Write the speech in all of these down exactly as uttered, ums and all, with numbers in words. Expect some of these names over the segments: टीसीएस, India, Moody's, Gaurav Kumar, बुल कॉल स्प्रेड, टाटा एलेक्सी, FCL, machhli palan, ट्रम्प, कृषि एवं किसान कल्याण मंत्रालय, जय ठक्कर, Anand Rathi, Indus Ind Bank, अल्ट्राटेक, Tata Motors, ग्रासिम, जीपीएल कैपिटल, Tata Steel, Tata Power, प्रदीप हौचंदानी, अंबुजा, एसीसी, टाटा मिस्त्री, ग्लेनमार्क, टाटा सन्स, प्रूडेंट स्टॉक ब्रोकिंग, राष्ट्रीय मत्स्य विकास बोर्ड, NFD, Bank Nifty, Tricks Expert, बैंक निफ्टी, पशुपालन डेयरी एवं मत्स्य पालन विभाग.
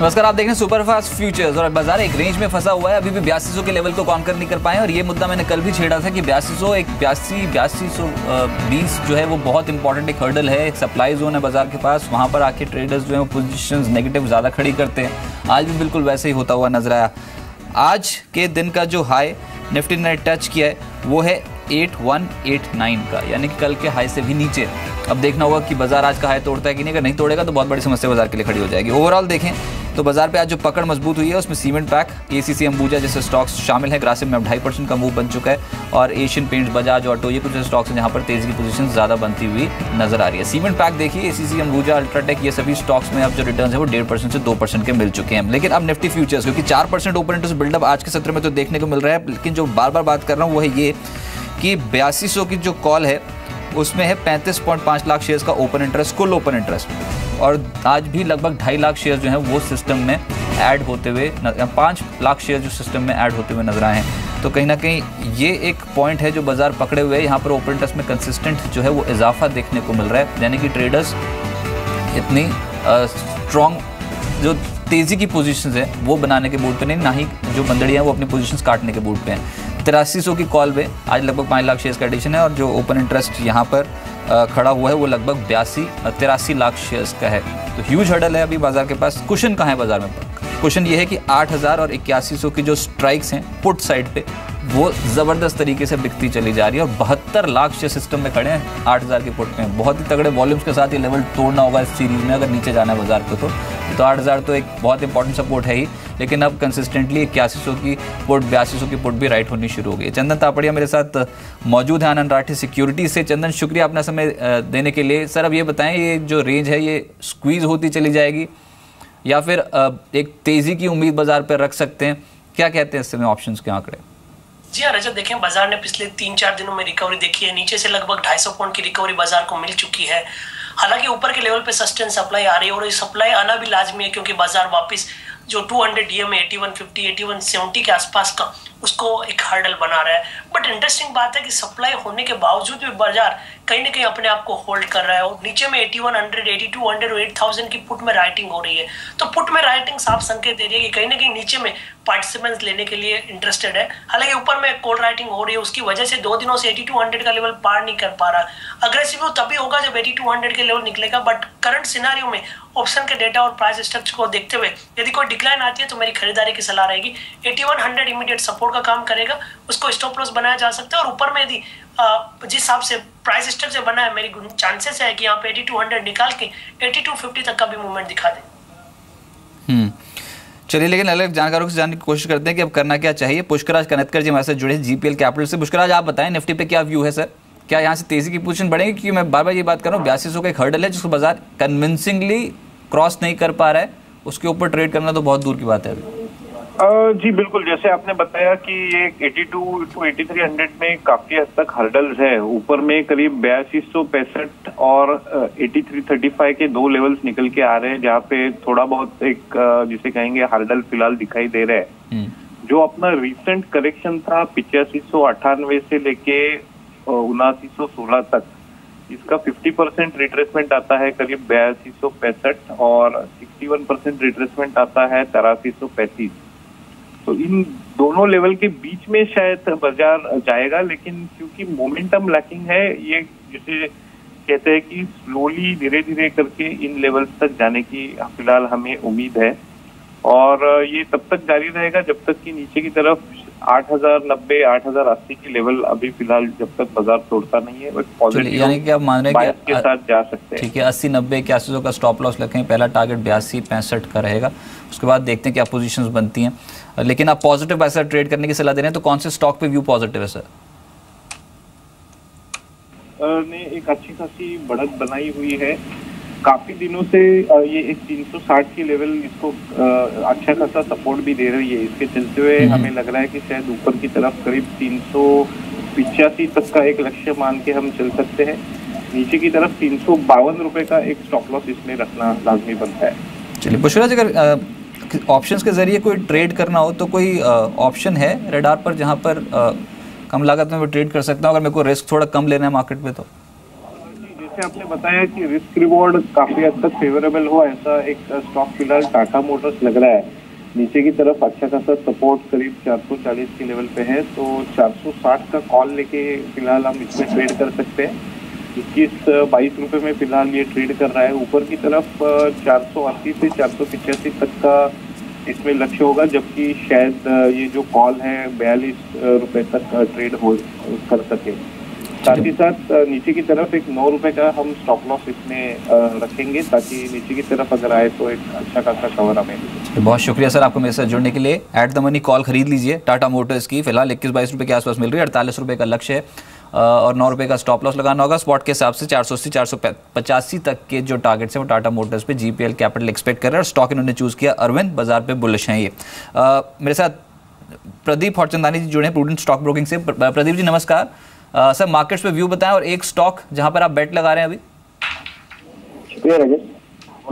नमस्कार, आप देख रहे हैं सुपरफास्ट फ्यूचर्स और बाजार एक रेंज में फंसा हुआ है। अभी भी बयासी सौ के लेवल को कॉन्कर नहीं कर पाए और ये मुद्दा मैंने कल भी छेड़ा था कि बयासी सौ एक बयासी बयासी सौ बीस जो है वो बहुत इंपॉर्टेंट एक हर्डल है, एक सप्लाई जोन है बाजार के पास। वहाँ पर आके ट्रेडर्स जो है वो पोजिशन नेगेटिव ज़्यादा खड़ी करते हैं। आज भी बिल्कुल वैसे ही होता हुआ नजर आया। आज के दिन का जो हाई निफ्टी ने टच किया है वो है एट वन एट नाइन का, यानी कि कल के हाई से भी नीचे। अब देखना होगा कि बाजार आज का हाई तोड़ता है कि नहीं। अगर नहीं तोड़ेगा तो बहुत बड़ी समस्या बाजार के लिए खड़ी हो जाएगी। ओवरऑल देखें तो बाजार पे आज जो पकड़ मजबूत हुई है उसमें सीमेंट पैक, एसीसी, अंबुजा जैसे स्टॉक्स शामिल हैं। ग्रासिम में अब ढाई परसेंट का मूव बन चुका है और एशियन पेंट्स, बजाज ऑटो, ये कुछ स्टॉक्स हैं जहाँ पर तेजी की पोजीशन ज़्यादा बनती हुई नजर आ रही है। सीमेंट पैक देखिए, एसीसी, अंबुजा, अल्ट्राटेक, ये सभी स्टॉक्स में अब जो रिटर्न है वो डेढ़ परसेंट से दो परसेंट के मिल चुके हैं। लेकिन अब निफ्टी फ्यूचर्स क्योंकि चार परसेंट ओपन इंटरेस्ट बिल्डअप आज के सत्र में तो देखने को मिल रहा है, लेकिन जो बार बार बात कर रहा हूँ वो है ये कि बयासी सौ की जो कॉल है उसमें है पैंतीस पॉइंट पाँच लाख शेयर्स का ओपन इंटरेस्ट, कुल ओपन इंटरेस्ट, और आज भी लगभग ढाई लाख शेयर जो हैं वो सिस्टम में ऐड होते हुए, पाँच लाख शेयर जो सिस्टम में ऐड होते हुए नजर आए हैं। तो कहीं ना कहीं ये एक पॉइंट है जो बाजार पकड़े हुए है। यहाँ पर ओपन इंटरेस्ट में कंसिस्टेंट जो है वो इजाफा देखने को मिल रहा है, यानी कि ट्रेडर्स इतनी स्ट्रॉन्ग जो तेज़ी की पोजीशंस है वो बनाने के मूड पे नहीं, ना ही जो बंदड़ियाँ हैं वो अपनी पोजीशंस काटने के मूड पे हैं। तिरासी सौ की कॉल पे आज लगभग पाँच लाख शेयर्स का एडिशन है और जो ओपन इंटरेस्ट यहाँ पर खड़ा हुआ है वो लगभग बयासी तिरासी लाख शेयर्स का है। तो ह्यूज हर्डल है अभी बाजार के पास। कुशन कहाँ है बाजार में? क्वेश्चन ये है कि आठ हज़ार और इक्यासी सौ की जो स्ट्राइक्स हैं पुट साइड पे वो ज़बरदस्त तरीके से बिकती चली जा रही है और बहत्तर लाख शेयर सिस्टम में खड़े हैं आठ हज़ार के पुट में। बहुत ही तगड़े वॉल्यूम्स के साथ ये लेवल तोड़ना होगा इस सीरीज़ में अगर नीचे जाना है बाजार को। तो तो आठ हज़ार तो एक बहुत इंपॉर्टेंट सपोर्ट है ही, लेकिन अब कंसिस्टेंटली इक्यासी सौ की पुट, बयासी सौ की पुट भी राइट होनी शुरू हो गई। चंदन तापड़िया मेरे साथ मौजूद है आनंद राठी सिक्योरिटी से। चंदन, शुक्रिया अपना समय देने के लिए। सर, अब ये बताएं, ये जो रेंज है ये स्क्वीज़ होती चली जाएगी या फिर एक तेजी की उम्मीद बाजार पर रख सकते हैं? क्या कहते हैं इस समय ऑप्शंस के आंकड़े? जी हाँ रजत, देखें बाजार ने पिछले तीन चार दिनों में रिकवरी देखी है। नीचे से लगभग ढाई सौ पॉइंट की रिकवरी बाजार को मिल चुकी है। हालांकि ऊपर के लेवल पे सस्टेन सप्लाई आ रही है और ये सप्लाई आना भी लाजमी है क्योंकि बाजार वापस जो टू हंड्रेड डीएम है eighty one fifty eighty one seventy के आसपास का उसको एक हर्डल बना रहा है। बट इंटरेस्टिंग बात है कि सप्लाई होने के बावजूद भी बाजार कहीं ना कहीं अपने आप को होल्ड कर रहा है और नीचे में eighty one hundred eighty two hundred eight thousand की पुट में राइटिंग हो रही है। तो पुट में राइटिंग साफ संकेत दे रही है कि कहीं ना कहीं नीचे में पार्टिसिपेंट्स लेने के लिए इंटरेस्टेड है। हालांकि ऊपर में कॉल राइटिंग हो रही है, उसकी वजह से दो दिनों से एटी टू हंड्रेड का लेवल पार नहीं कर पा रहा। अग्रेसिव तभी होगा जब एटी टू हंड्रेड के लेवल निकलेगा। बट करंट सिनारियो में ऑप्शन के डेटा और प्राइस स्ट्रक्चर को देखते हुए यदि कोई डिक्लाइन आती है तो मेरी खरीदारी की सलाह रहेगी। Eighty one hundred immediate support का काम करेगा, उसको स्टॉप लॉस बनाया जा सकता है। और ऊपर में यदि जिस हिसाब से प्राइस स्ट्रक्चर बना है मेरी चांसेस है कि यहाँ पे एटी टू हंड्रेड निकाल के एटी टू फिफ्टी तक का भी मूवमेंट दिखा दे। हम्म, चलिए, लेकिन अलग जानकारों से जानने की कोशिश करते हैं कि अब करना क्या चाहिए। पुष्कराज कनतकर जी हमारे साथ जुड़े हैं जीपीएल कैपिटल से। पुष्कराज, आप बताएं निफ्टी पे क्या व्यू है सर? क्या यहाँ से तेजी की पोजीशन बढ़ेगी? क्योंकि मैं बार बार ये बात कर रहा हूँ, बयासी सौ का एक हर्डल है जिसको बाजार कन्विंसिंगली क्रॉस नहीं कर पा रहा है। उसके ऊपर ट्रेड करना तो बहुत दूर की बात है। जी बिल्कुल, जैसे आपने बताया कि ये eighty two two eighty three hundred में काफी हद तक हर्डल्स है। ऊपर में करीब बयासी सौ पैंसठ और एटी थ्री थर्टी फाइव के दो लेवल्स निकल के आ रहे हैं जहाँ पे थोड़ा बहुत एक जिसे कहेंगे हर्डल फिलहाल दिखाई दे रहा है। जो अपना रिसेंट करेक्शन था पिचासी सौ अट्ठानवे से लेके उनासी सौ सोलह तक, इसका फिफ्टी परसेंट रिट्रेसमेंट आता है करीब बयासी सौ पैंसठ और सिक्सटी वन परसेंट रिट्रेसमेंट आता है तिरासी सौ पैंतीस। तो इन दोनों लेवल के बीच में शायद बाजार जाएगा, लेकिन क्योंकि मोमेंटम लैकिंग है, ये जिसे कहते हैं कि स्लोली धीरे धीरे करके इन लेवल्स तक जाने की फिलहाल हमें उम्मीद है और ये तब तक जारी रहेगा जब तक कि नीचे की तरफ आठ हज़ार नब्बे आठ हज़ार अस्सी की लेवल अभी फिलहाल जब तक बाजार तोड़ता नहीं है पॉजिटिव, यानी कि आप मान रहे हैं के साथ जा सकते हैं। ठीक है, अस्सी नब्बे इक्यासी सौ का स्टॉप लॉस रखें। पहला टारगेट बयासी पैंसठ का रहेगा, उसके बाद देखते हैं क्या पोजीशंस बनती हैं। लेकिन आप पॉजिटिव पैसा ट्रेड करने की सलाह दे रहे हैं, तो कौन से स्टॉक पे व्यू पॉजिटिव है सर? ने एक अच्छी खासी बढ़त बनाई हुई है। काफी दिनों से ये एक तीन सौ साठ की लेवल इसको अच्छा खासा सपोर्ट भी दे रही है। इसके चलते हुए हमें लग रहा है कि शायद ऊपर की तरफ करीब तीन सौ पिचासी तक का एक लक्ष्य मान के हम चल सकते हैं। नीचे की तरफ तीन सौ बावन रुपए का एक स्टॉप लॉस इसमें रखना लाजमी बनता है। चलिए पुष्पराज, अगर ऑप्शंस के जरिए कोई ट्रेड करना हो तो कोई ऑप्शन है रेडार पर जहाँ पर आ, कम लागत में ट्रेड कर सकता हूँ अगर मेरे को रिस्क थोड़ा कम लेना है मार्केट में? तो हिसाब से आपने बताया कि रिस्क रिवॉर्ड काफी हद तक फेवरेबल हुआ, ऐसा एक स्टॉक फिलहाल टाटा मोटर्स लग रहा है। नीचे की तरफ अच्छा खासा सपोर्ट करीब चार सौ चालीस के लेवल पे है, तो चार सौ साठ का कॉल लेके फिलहाल हम इसमें ट्रेड कर सकते हैं। इक्कीस बाईस रुपये में फिलहाल ये ट्रेड कर रहा है। ऊपर की तरफ चार सौ अस्सी से चार सौ पचासी तक का इसमें लक्ष्य होगा, जबकि शायद ये जो कॉल है बयालीस रुपये तक ट्रेड हो कर सके। साथ ही साथ नीचे की तरफ एक नौ रुपये का हम स्टॉप लॉस इसमें रखेंगे, ताकि नीचे की तरफ अगर आए तो एक अच्छा खासा कवर हमें। बहुत शुक्रिया सर आपको मेरे साथ जुड़ने के लिए। एट द मनी कॉल खरीद लीजिए टाटा मोटर्स की, फिलहाल इक्कीस बाईस रुपये के आसपास मिल रही है। अड़तालीस रुपये का लक्ष्य है और नौ रुपये का स्टॉप लॉस लगाना होगा। स्पॉट के हिसाब से चार सौ अस्सी चार सौ पचासी तक के जो टारगेट्स हैं वो टाटा मोटर्स पे जीपीएल कैपिटल एक्सपेक्ट कर रहे हैं। और स्टॉक इन्होंने चूज़ किया अरविंद, बाजार पे बुलिश हैं ये। आ, मेरे साथ प्रदीप हौचंदानी जी जुड़े हैं प्रूडेंट स्टॉक ब्रोकिंग से। प्र, प्रदीप जी नमस्कार। आ, सर मार्केट्स पे व्यू बताएं और एक स्टॉक जहाँ पर आप बेट लगा रहे हैं अभी। शुक्रिया राजेश।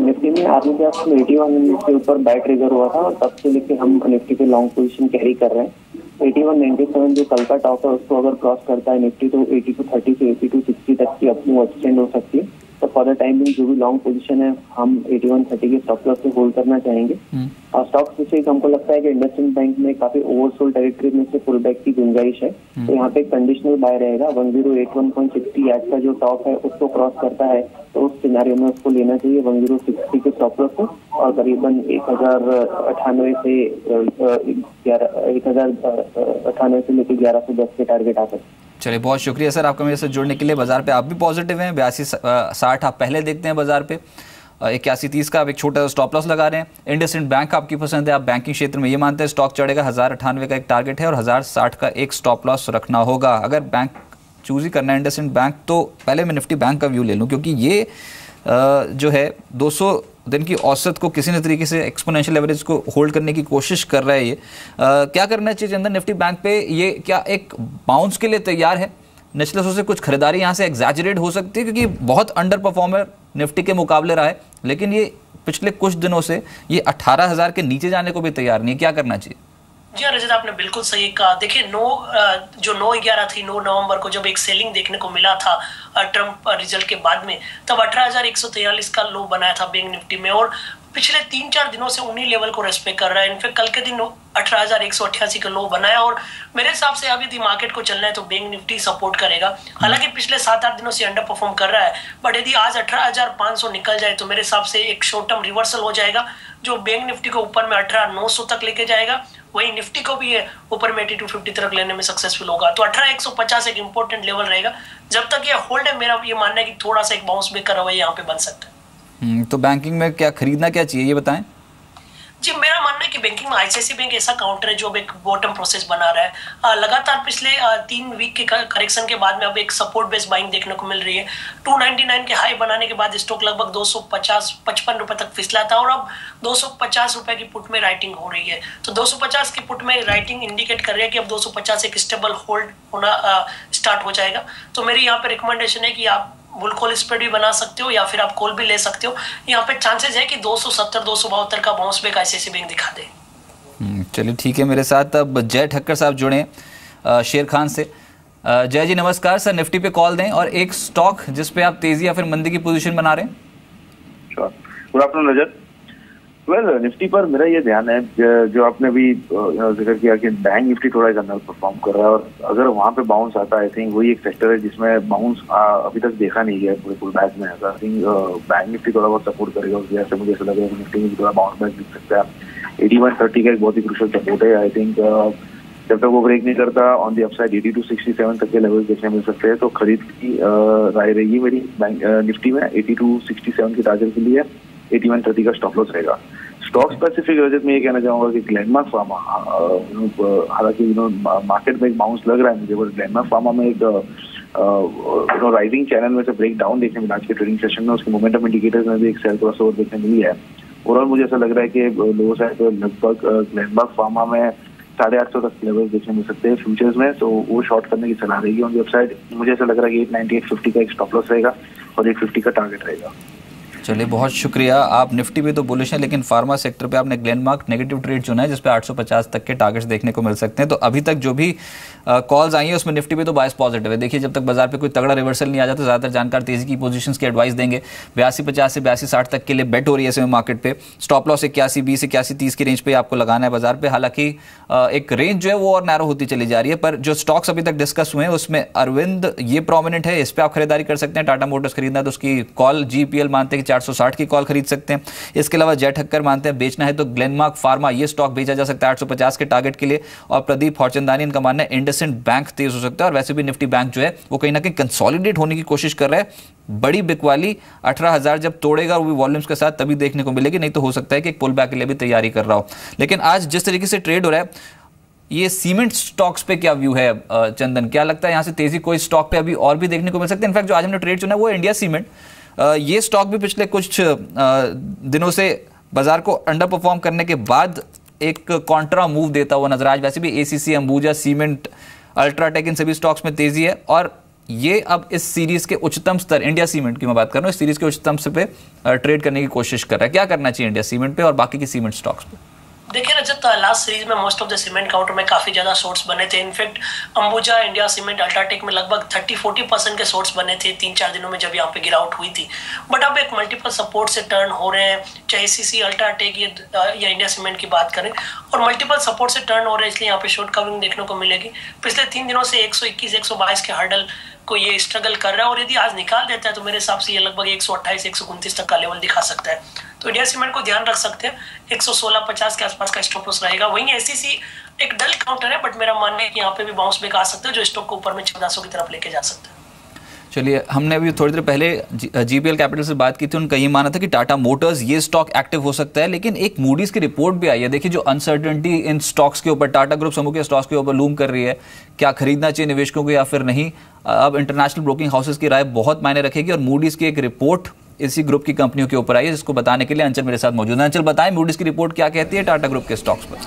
निफ्टी में आगे के आपको एटी वन हंड्रेड के ऊपर बाय ट्रिगर हुआ था और तब से लेके हम निफ्टी पे लॉन्ग पोजीशन कैरी कर रहे हैं। एटी वन नाइंटी सेवन जो कल का टॉप है उसको अगर क्रॉस करता है निफ्टी तो एटी टू थर्टी से एटी टू सिक्सटी तक की अपनी एक्सटेंड हो सकती है। तो फॉर द टाइम बिंग जो भी लॉन्ग पोजीशन है हम एटी वन थर्टी के स्टॉप लॉस से होल्ड करना चाहेंगे। और स्टॉक से हमको लगता है कि इंडस इंड बैंक में काफी ओवरसोल्ड टेरिटरी में से पुल बैक की गुंजाइश है, तो यहाँ पे कंडीशनल बाय रहेगा। One zero eight one point sixty eight का जो टॉप है उसको क्रॉस करता है तो उस सिनारियो में उसको लेना चाहिए वन जीरो सिक्सटी के स्टॉप लॉस को, और करीबन एक हजार अठानवे से एक हजार अठानवे से लेकर ग्यारह सौ दस के टारगेट आ सकते हैं। चलिए बहुत शुक्रिया सर आपका मेरे से जुड़ने के लिए। बाजार पे आप भी पॉजिटिव हैं। बयासी साठ आप पहले देखते हैं बाजार पे, इक्यासी तीस का आप एक छोटा सा स्टॉप लॉस लगा रहे हैं। इंडस इंड बैंक आपकी पसंद है, आप बैंकिंग क्षेत्र में ये मानते हैं स्टॉक चढ़ेगा। हज़ार अठानवे का एक टारगेट है और हज़ार साठ का एक स्टॉप लॉस रखना होगा। अगर बैंक चूज ही करना है इंडस इंड बैंक तो पहले मैं निफ्टी बैंक का व्यू ले लूँ, क्योंकि ये जो है दो सौ दिन की औसत को किसी न तरीके से एक्सपोनेंशियल एवरेज को होल्ड करने की कोशिश कर रहा है ये। आ, क्या करना चाहिए चंदन निफ्टी बैंक पे? ये क्या एक बाउंस के लिए तैयार है? निचले सौ से कुछ खरीदारी यहाँ से एग्जैजरेट हो सकती है, क्योंकि बहुत अंडर परफॉर्मर निफ्टी के मुकाबले रहा है, लेकिन ये पिछले कुछ दिनों से ये अट्ठारह हज़ार के नीचे जाने को भी तैयार नहीं है। क्या करना चाहिए? जी रजत आपने बिल्कुल सही कहा। देखिए नौ जो नौ ग्यारह थी नौ नवंबर को जब एक सेलिंग देखने को मिला था ट्रम्प रिजल्ट के बाद में, तब अठारह हजार एक सौ तेयालीस का लो बनाया था बैंक निफ्टी में और पिछले तीन चार दिनों से उन्हीं लेवल को रेस्पेक्ट कर रहा है। इनफेक्ट कल के दिन अठारह हजार एक सौ अट्ठासी का लो बनाया और मेरे हिसाब से अभी मार्केट को चलना है तो बैंक निफ्टी सपोर्ट करेगा। हालांकि पिछले सात आठ दिनों से अंडर परफॉर्म कर रहा है, बट यदि आज अठारह हजार पांच सौ निकल जाए तो मेरे हिसाब से एक शॉर्ट टर्म रिवर्सल हो जाएगा जो बैंक निफ्टी को ऊपर में अठारह नौ सौ तक लेके जाएगा। वही निफ्टी को भी है ऊपर में एटी टू फिफ्टी तक लेने में सक्सेसफुल होगा। तो अठारह एक सौ पचास एक इंपॉर्टेंट लेवल रहेगा। जब तक ये होल्ड है मेरा ये मानना है कि थोड़ा सा एक बाउंस बैक करवाई यहाँ पे बन सकता है। तो बैंकिंग में क्या खरीदना क्या चाहिए ये बताएं? जी मेरा मानना है कि बैंकिंग में आईसीआईसीआई बैंक ऐसा काउंटर है जो अब एक बॉटम प्रोसेस बना रहा है। आ, लगातार पिछले आ, तीन वीक के करेक्शन के बाद में अब एक सपोर्ट बेस्ड बाइंग देखने को मिल रही है। टू नाइंटी नाइन के हाई बनाने के बाद स्टॉक लगभग दो सौ पचास पचपन रुपए तक फिसला था और अब दो सौ पचास रुपए की पुट में राइटिंग हो रही है। तो दो सौ पचास की पुट में राइटिंग इंडिकेट कर रही है कि अब दो सौ पचास एक स्टेबल होल्ड होना स्टार्ट हो जाएगा। तो मेरी यहाँ पे रिकमेंडेशन है कि आप बुल कॉल स्प्रेड भी बना सकते हो या फिर आप कॉल भी ले सकते हो। यहाँ पे चांसेस है कि दो सौ सत्तर दो सौ बहत्तर का बाउंस बैक आईसीआईसीआई बैंक दिखा दे। चलिए ठीक है। मेरे साथ अब जय ठक्कर साहब जुड़े शेर खान से। जय जी नमस्कार। सर निफ्टी पे कॉल दें और एक स्टॉक जिस पे आप तेजी या फिर मंदी की पोजीशन बना रहे हैं। Good afternoon Rajat. Well Nifty पर मेरा ये ध्यान है जो आपने अभी जिक्र किया कि बैंक निफ्टी थोड़ा अंदर परफॉर्म कर रहा है और अगर वहाँ पे बाउंस आता है आई थिंक वही एक सेक्टर है जिसमें बाउंस अभी तक देखा नहीं गया पूरे पूरे बैच में। आई थिंक बैंक निफ्टी थोड़ा बहुत सपोर्ट करेगा उस वजह से मुझे ऐसा लग रहा है कि निफ्टी में थोड़ा बाउंस बैक दिख सकता है। एटी वन थर्टी का एक बहुत ही क्रूशियल सपोर्ट है। आई थिंक जब तक वो ब्रेक नहीं करता on the upside eighty two sixty seven तक के लेवल देखने मिल सकते हैं। तो खरीद की राय रहेगी मेरी बैंक निफ्टी में एटी टू सिक्सटी सेवन के टारगेट के लिए एटी वन थर्टी का स्टॉक लॉस रहेगा। स्टॉक स्पेसिफिक बजट में ये कहना चाहूंगा कि ग्लेनमार्क फार्मा, हालांकि यू नो मार्केट में एक बाउंस लग रहा है मुझे, बट ग्लेनमार्क फार्मा में एक यू नो राइजिंग चैनल में से ब्रेक डाउन देखने मिला आज के ट्रेडिंग सेशन में। उसके मोमेंटम इंडिकेटर्स में भी एक सेल क्रॉस ओवर देखने मिली है। ओवरऑल मुझे ऐसा लग रहा है कि लोअर साइड पर लगभग ग्लेनमार्क फार्मा में साढ़े आठ सौ तक के लेवल देखने मिल सकते हैं फ्यूचर्स में, तो वो शॉर्ट करने की सलाह रहेगी। ऑन वेबसाइट मुझे ऐसा लग रहा है कि एट नाइन्टी एट फिफ्टी का एक स्टॉप लॉस रहेगा और एट फिफ्टी का टारगेट रहेगा। चलिए बहुत शुक्रिया। आप निफ्टी भी तो बुलिश हैं, लेकिन फार्मा सेक्टर पे आपने ग्लेनमार्क नेगेटिव ट्रेड चुना है जिसपे आठ सौ पचास तक के टारगेट्स देखने को मिल सकते हैं। तो अभी तक जो भी कॉल्स आई हैं उसमें निफ्टी भी तो बायस पॉजिटिव है। देखिए जब तक बाजार पे कोई तगड़ा रिवर्सल नहीं आ जाता ज़्यादातर जानकार तेजी की पोजीशंस की एडवाइस देंगे। बयासी पचास से बयासी साठ तक के लिए बेट हो रही है इसमें मार्केट पे। स्टॉप लॉस इक्यासी बीस इक्यासी तीस की रेंज पर आपको लगाना है बाजार पर। हालांकि एक रेंज जो है वो और नैरो होती चली जा रही है, पर जो स्टॉक्स अभी तक डिस्कस हुए हैं उसमें अरविंद ये प्रोमिनेंट है, इस पर आप खरीदारी कर सकते हैं। टाटा मोटर्स खरीदना है तो उसकी कॉल जीपीएल मानते हैं चार सौ साठ की कॉल खरीद सकते हैं। इसके अलावा जेट हक्कर मानते हैं बेचना है तो ग्लेनमार्क फार्मा ये स्टॉक बेचा जा सकता है आठ सौ पचास के टारगेट के लिए। और प्रदीप हौचंदानी इनका मानना है इंडस इंड बैंक तेज हो सकता है। और वैसे भी निफ्टी बैंक जो है वो कहीं ना कहीं कंसोलिडेट होने की कोशिश कर रहा है। बड़ी बिकवाली अठारह हज़ार जब तोड़ेगा वो भी वॉल्यूम्स के साथ तभी देखने को मिलेगी, नहीं तो हो सकता है कि एक पुल बैक के लिए भी तैयारी कर रहा हो। लेकिन आज जिस तरीके से ट्रेड हो रहा है ये सीमेंट स्टॉक्स पे क्या व्यू है चंदन? क्या लगता है यहाँ से तेजी कोई स्टॉक पे अभी और भी देखने को मिल सकती है? इनफैक्ट जो आज हमने ट्रेड चुना है वो इंडिया सीमेंट, ये स्टॉक भी पिछले कुछ दिनों से बाजार को अंडर परफॉर्म करने के बाद एक कॉन्ट्रा मूव देता हुआ नजर आया। वैसे भी एसीसी, अंबुजा, सीमेंट, अल्ट्राटेक इन सभी स्टॉक्स में तेजी है। और ये अब इस सीरीज के उच्चतम स्तर, इंडिया सीमेंट की मैं बात कर रहा हूँ, इस सीरीज के उच्चतम स्तर पे ट्रेड करने की कोशिश कर रहा है। क्या करना चाहिए इंडिया सीमेंट पे और बाकी की सीमेंट स्टॉक्स पे? देखिए रजत, लास्ट सीरीज में most of the cement counter में काफी ज्यादा शॉर्ट्स बने थे। In fact अंबुजा, India cement, अल्ट्राटेक में लगभग तीस चालीस परसेंट के शॉर्ट्स बने थे तीन चार दिनों में जब यहाँ पे गिरावट हुई थी। बट अब एक मल्टीपल सपोर्ट से टर्न हो रहे हैं, चाहे एसीसी, अल्ट्राटेक या इंडिया सीमेंट की बात करें, और मल्टीपल सपोर्ट से टर्न हो रहे हैं इसलिए यहाँ पे शॉर्ट कवरिंग देखने को मिलेगी। पिछले तीन दिनों से एक सौ इक्कीस एक सौ बाईस के हर्डल को ये स्ट्रगल कर रहा है और यदि आज निकाल देता है तो मेरे हिसाब से ये लगभग एक सौ अट्ठाईस एक सौ उनतीस तक का लेवल दिखा सकता है। तो इंडिया सीमेंट को ध्यान रख सकते हैं, एक सौ सोलह पचास के आसपास का स्टॉप लॉस रहेगा। वहीं एसीसी एक डल काउंटर है, बट मेरा मानना है कि यहाँ पे भी बाउंस बैक आ सकता है जो स्टॉक को ऊपर में चौदह सौ की तरफ लेके जा सकता है। चलिए, हमने अभी थोड़ी देर पहले जीपीएल कैपिटल से बात की थी, उनका ये मानना था कि टाटा मोटर्स ये स्टॉक एक्टिव हो सकता है। लेकिन एक मूडीज की रिपोर्ट भी आई है। देखिए जो अनसर्टेनिटी इन स्टॉक्स के ऊपर, टाटा ग्रुप समूह के स्टॉक्स के ऊपर लूम कर रही है, क्या खरीदना चाहिए निवेशकों को या फिर नहीं, अब इंटरनेशनल ब्रोकिंग हाउसेज की राय बहुत मायने रखेगी। और मूडीज की एक रिपोर्ट इसी ग्रुप की कंपनियों के ऊपर आई है जिसको बताने के लिए अंचल मेरे साथ मौजूद है। अंचल, बताएं मूडीज की रिपोर्ट क्या कहती है टाटा ग्रुप के स्टॉक्स पर?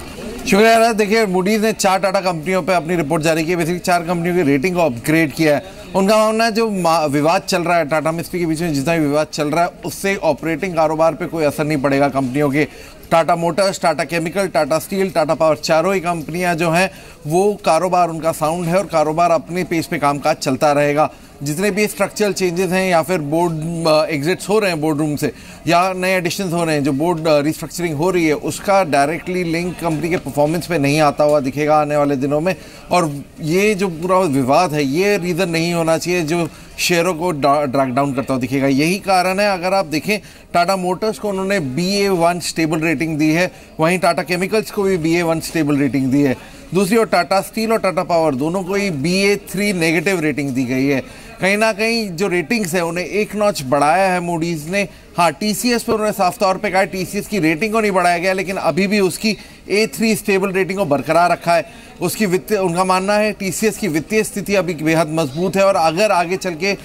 शुक्रिया। देखिए मूडीज ने चार टाटा कंपनियों पे अपनी रिपोर्ट जारी की है, बेसिकली चार कंपनियों की रेटिंग को अपग्रेड किया है। उनका मानना है जो विवाद चल रहा है टाटा मिस्त्री के बीच में, जितना भी विवाद चल रहा है उससे ऑपरेटिंग कारोबार पे कोई असर नहीं पड़ेगा। कंपनियों के Tata motors, Tata chemical, Tata steel, Tata power, चारों ही कंपनियां जो हैं वो कारोबार उनका साउंड है और कारोबार अपने पेज पे कामकाज चलता रहेगा। जितने भी स्ट्रक्चरल चेंजेस हैं या फिर बोर्ड एग्जिट्स हो रहे हैं बोर्ड रूम से या नए एडिशंस हो रहे हैं, जो बोर्ड रिस्ट्रक्चरिंग हो रही है उसका डायरेक्टली लिंक कंपनी के परफॉर्मेंस पे नहीं आता हुआ दिखेगा आने वाले दिनों में। और ये जो पूरा विवाद है ये रीज़न नहीं होना चाहिए जो शेयरों को ड्रैग डाउन करता हुआ दिखेगा। यही कारण है अगर आप देखें टाटा मोटर्स को उन्होंने B A one stable rating दी है, वहीं टाटा केमिकल्स को भी B A one stable rating दी है। दूसरी ओर टाटा स्टील और टाटा पावर दोनों को ही B A three negative rating दी गई है। कहीं ना कहीं जो रेटिंग्स है उन्हें एक नॉच बढ़ाया है मूडीज़ ने। हाँ, टीसीएस पर उन्होंने साफ तौर पे कहा है टीसीएस की रेटिंग को नहीं बढ़ाया गया लेकिन अभी भी उसकी ए थ्री स्टेबल रेटिंग को बरकरार रखा है। उसकी वित्तीय, उनका मानना है टीसीएस की वित्तीय स्थिति अभी बेहद मजबूत है और अगर आगे चल के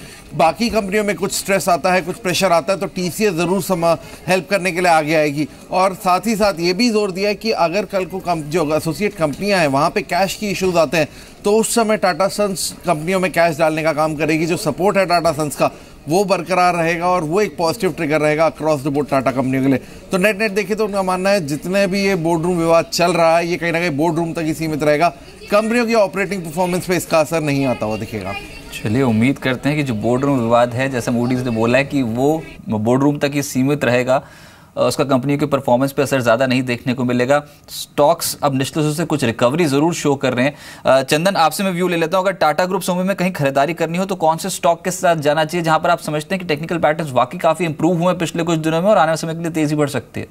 बाकी कंपनियों में कुछ स्ट्रेस आता है, कुछ प्रेशर आता है तो टीसीएस ज़रूर समा हेल्प करने के लिए आगे आएगी। और साथ ही साथ ये भी जोर दिया है कि अगर कल को कम, जो एसोसिएट कंपनियाँ हैं वहाँ पर कैश की इशूज़ आते हैं तो उस समय टाटा सन्स कंपनियों में कैश डालने का काम करेगी। जो सपोर्ट है टाटा सन्स का वो बरकरार रहेगा और वो एक पॉजिटिव ट्रिगर रहेगा अक्रॉस द बोर्ड टाटा कंपनियों के लिए। तो नेट नेट देखिए तो उनका मानना है जितने भी ये बोर्ड रूम विवाद चल रहा है ये कहीं ना कहीं बोर्ड रूम तक ही सीमित रहेगा, कंपनियों की ऑपरेटिंग परफॉर्मेंस पे इसका असर नहीं आता हुआ दिखेगा। चलिए उम्मीद करते हैं कि जो बोर्ड रूम विवाद है जैसा मूडीज ने बोला है कि वो बोर्ड रूम तक ही सीमित रहेगा, उसका कंपनी के परफॉर्मेंस पे असर ज़्यादा नहीं देखने को मिलेगा। स्टॉक्स अब निश्चित रूप से कुछ रिकवरी ज़रूर शो कर रहे हैं। चंदन, आपसे मैं व्यू ले लेता हूँ, अगर टाटा ग्रुप समूह में कहीं खरीदारी करनी हो तो कौन से स्टॉक के साथ जाना चाहिए जहाँ पर आप समझते हैं कि टेक्निकल पैटर्न्स वाकई काफ़ी इंप्रूव हुए हैं पिछले कुछ दिनों में और आने वाले समय के लिए तेज़ी बढ़ सकती है?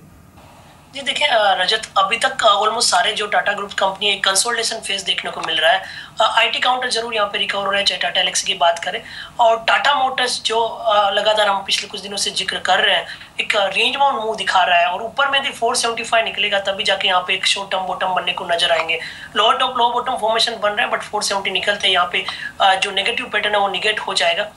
जी देखिए रजत, अभी तक ऑलमोस्ट सारे जो टाटा ग्रुप कंपनी एक कंसोलिडेशन फेज देखने को मिल रहा है। आईटी काउंटर जरूर यहाँ पे रिकवर हो रहा है, चाहे टाटा एलेक्सी की बात करें और टाटा मोटर्स जो लगातार हम पिछले कुछ दिनों से जिक्र कर रहे हैं एक रेंज बाउंड मूव दिखा रहा है और ऊपर में यदि फोर सेवेंटी फाइव निकलेगा तभी जाके यहाँ पे एक शॉर्ट टर्म बॉटम बनने को नजर आएंगे। Lower top low bottom formation बन रहा है बट फोर सेवेंटी निकलते हैं यहाँ पे जो नेगेटिव पैटर्न है वो निगेट हो जाएगा।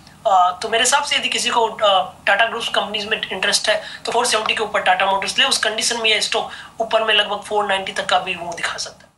तो मेरे हिसाब से यदि किसी को टाटा ग्रुप्स कंपनीज में इंटरेस्ट है तो फोर सेवेंटी के ऊपर टाटा मोटर्स ले, उस कंडीशन में यह स्टॉक ऊपर में लगभग फोर नाइन्टी तक का भी मूव दिखा सकता है।